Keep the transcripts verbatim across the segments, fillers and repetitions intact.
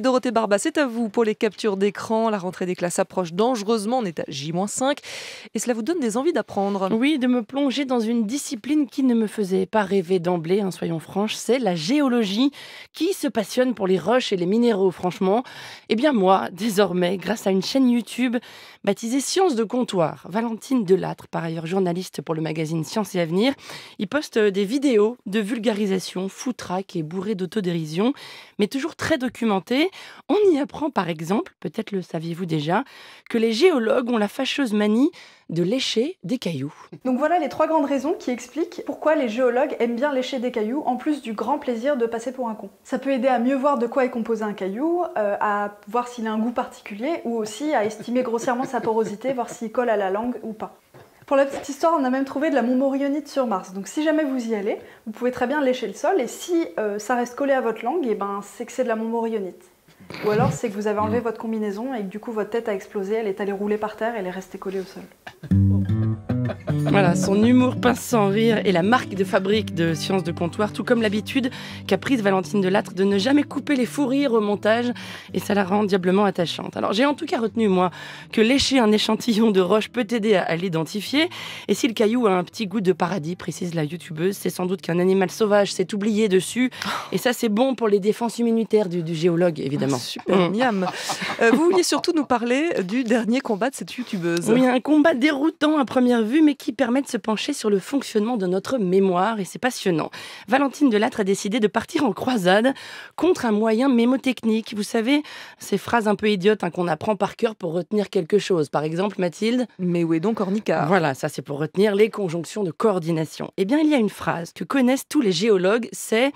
Dorothée Barba, c'est à vous pour les captures d'écran. La rentrée des classes approche dangereusement, on est à J moins cinq et cela vous donne des envies d'apprendre. Oui, de me plonger dans une discipline qui ne me faisait pas rêver d'emblée, hein, soyons franches, c'est la géologie. Qui se passionne pour les roches et les minéraux, franchement? Eh bien moi, désormais, grâce à une chaîne YouTube baptisée Science de comptoir. Valentine Delattre, par ailleurs journaliste pour le magazine Science et Avenir, y poste des vidéos de vulgarisation, foutraque et bourrée d'autodérision, mais toujours très documentée. On y apprend par exemple, peut-être le saviez-vous déjà, que les géologues ont la fâcheuse manie de lécher des cailloux. Donc voilà les trois grandes raisons qui expliquent pourquoi les géologues aiment bien lécher des cailloux, en plus du grand plaisir de passer pour un con. Ça peut aider à mieux voir de quoi est composé un caillou, euh, à voir s'il a un goût particulier, ou aussi à estimer grossièrement sa porosité, voir s'il colle à la langue ou pas. Pour la petite histoire, on a même trouvé de la montmorillonite sur Mars. Donc si jamais vous y allez, vous pouvez très bien lécher le sol, et si euh, ça reste collé à votre langue, et ben, c'est que c'est de la montmorillonite. Ou alors c'est que vous avez enlevé votre combinaison et que du coup votre tête a explosé, elle est allée rouler par terre et elle est restée collée au sol. Voilà, son humour pince sans rire et la marque de fabrique de Science de comptoir, tout comme l'habitude qu'a prise Valentine Delattre de ne jamais couper les fous rires au montage, et ça la rend diablement attachante. Alors j'ai en tout cas retenu, moi, que lécher un échantillon de roche peut aider à, à l'identifier, et si le caillou a un petit goût de paradis, précise la youtubeuse, c'est sans doute qu'un animal sauvage s'est oublié dessus, et ça c'est bon pour les défenses immunitaires du, du géologue, évidemment. Ah, super, miam. euh, Vous vouliez surtout nous parler du dernier combat de cette youtubeuse. Oui, un combat déroutant à première vue, mais qui permet de se pencher sur le fonctionnement de notre mémoire, et c'est passionnant. Valentine Delattre a décidé de partir en croisade contre un moyen mémotechnique. Vous savez, ces phrases un peu idiotes hein, qu'on apprend par cœur pour retenir quelque chose. Par exemple, Mathilde. Mais où est donc Ornicard? Voilà, ça c'est pour retenir les conjonctions de coordination. Eh bien, il y a une phrase que connaissent tous les géologues, c'est...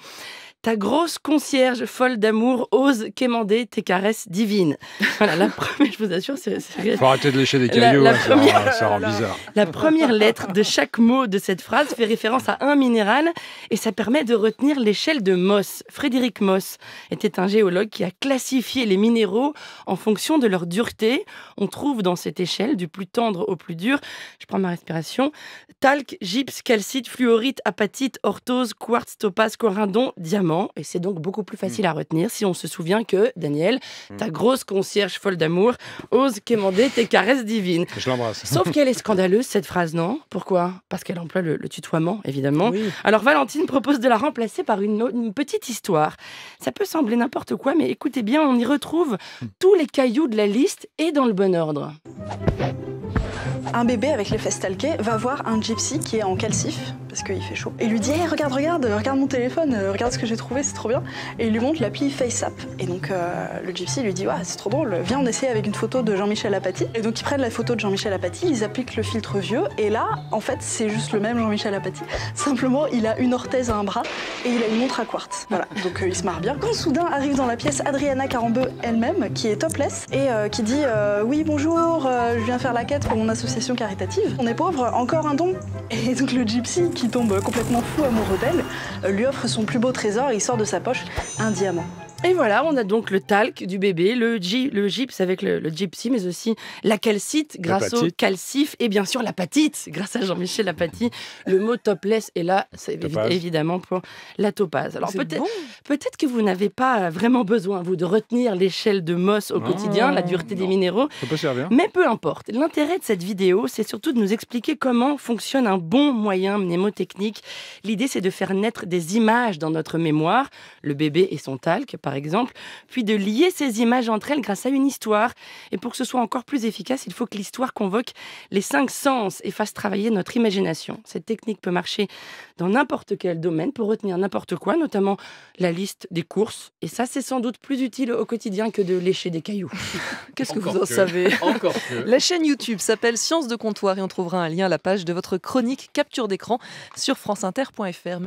Ta grosse concierge folle d'amour ose quémander tes caresses divines. Voilà, la première, je vous assure, c'est... Faut arrêter de lécher des cailloux, la, la hein, première... ça rend bizarre. La première lettre de chaque mot de cette phrase fait référence à un minéral et ça permet de retenir l'échelle de Moss. Frédéric Moss était un géologue qui a classifié les minéraux en fonction de leur dureté. On trouve dans cette échelle, du plus tendre au plus dur, je prends ma respiration, talc, gypse, calcite, fluorite, apatite, orthose, quartz, topaz, corindon, diamant. Et c'est donc beaucoup plus facile à retenir si on se souvient que, Daniel, ta grosse concierge folle d'amour ose quémander tes caresses divines. Je l'embrasse. Sauf qu'elle est scandaleuse, cette phrase, non? Pourquoi? Parce qu'elle emploie le, le tutoiement, évidemment. Oui. Alors Valentine propose de la remplacer par une, une petite histoire. Ça peut sembler n'importe quoi, mais écoutez bien, on y retrouve tous les cailloux de la liste et dans le bon ordre. Un bébé avec les fesses talquées va voir un gypsy qui est en calcif, parce qu'il fait chaud, et lui dit hey, « Regarde, regarde, regarde mon téléphone, regarde ce que j'ai trouvé, c'est trop bien !» Et il lui montre l'appli FaceApp. Et donc euh, le gypsy lui dit ouais, « C'est trop drôle, viens on essaie avec une photo de Jean-Michel Aphatie !» Et donc ils prennent la photo de Jean-Michel Aphatie, ils appliquent le filtre vieux, et là, en fait, c'est juste le même Jean-Michel Aphatie. Simplement, il a une orthèse à un bras, et il a une montre à quartz. Voilà, donc euh, il se marre bien. Quand soudain arrive dans la pièce Adriana Karembeu elle-même, qui est topless, et euh, qui dit euh, « Oui, bonjour, euh, je viens faire la quête pour mon association caritative. On est pauvre, encore un don ?» Et donc le gypsy, qui tombe complètement fou amoureux d'elle, lui offre son plus beau trésor et il sort de sa poche un diamant. Et voilà, on a donc le talc du bébé, le, gy, le gypse avec le, le gypsy, mais aussi la calcite grâce au calcif, et bien sûr l'apatite grâce à Jean-Michel Aphatie. Le mot topless est là, c'est évidemment pour la topaz. Alors peut-être bon. peut-être que vous n'avez pas vraiment besoin, vous, de retenir l'échelle de Moss au non, quotidien, non, la dureté non. des minéraux. Ça peut servir. Mais peu importe. L'intérêt de cette vidéo, c'est surtout de nous expliquer comment fonctionne un bon moyen mnémotechnique. L'idée, c'est de faire naître des images dans notre mémoire, le bébé et son talc, par Par exemple, puis de lier ces images entre elles grâce à une histoire. Et pour que ce soit encore plus efficace, il faut que l'histoire convoque les cinq sens et fasse travailler notre imagination. Cette technique peut marcher dans n'importe quel domaine pour retenir n'importe quoi, notamment la liste des courses. Et ça, c'est sans doute plus utile au quotidien que de lécher des cailloux. Qu'est-ce que vous en savez ? Encore que. La chaîne YouTube s'appelle Science de comptoir et on trouvera un lien à la page de votre chronique Capture d'écran sur franceinter point fr.